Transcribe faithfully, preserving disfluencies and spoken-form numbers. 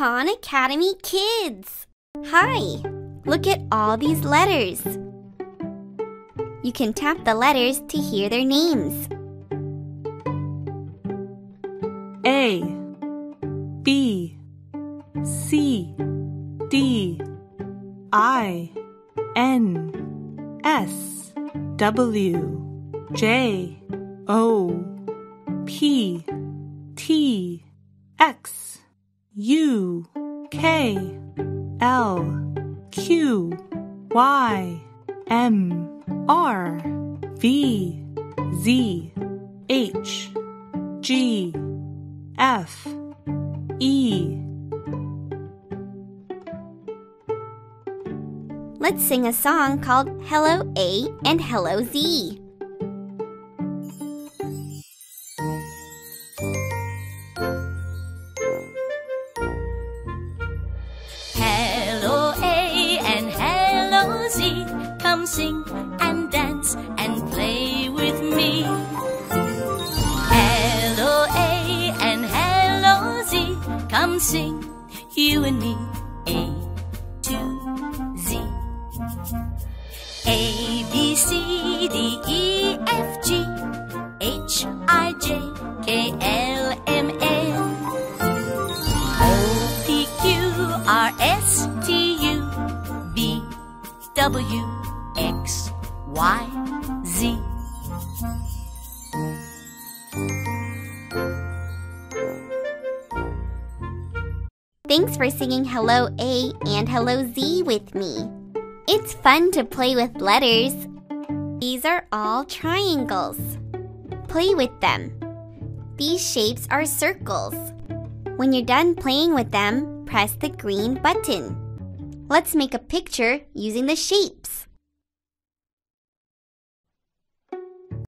Khan Academy Kids! Hi! Look at all these letters. You can tap the letters to hear their names. A, B, C, D, I, N, S, W, J, O, P, T, X, U, K, L, Q, Y, M, R, V, Z, H, G, F, E. Let's sing a song called Hello A and Hello Z. Hello A and Hello Z, come sing and dance and play with me. Hello A and Hello Z, come sing, you and me, A to Z. A, B, C, D, E, F, G, H, I, J, K, L, M, N, O, P, Q, R, S, T, U, V, W, X, Y, Z. Thanks for singing Hello A and Hello Z with me. It's fun to play with letters. These are all triangles. Play with them. These shapes are circles. When you're done playing with them, press the green button. Let's make a picture using the shapes.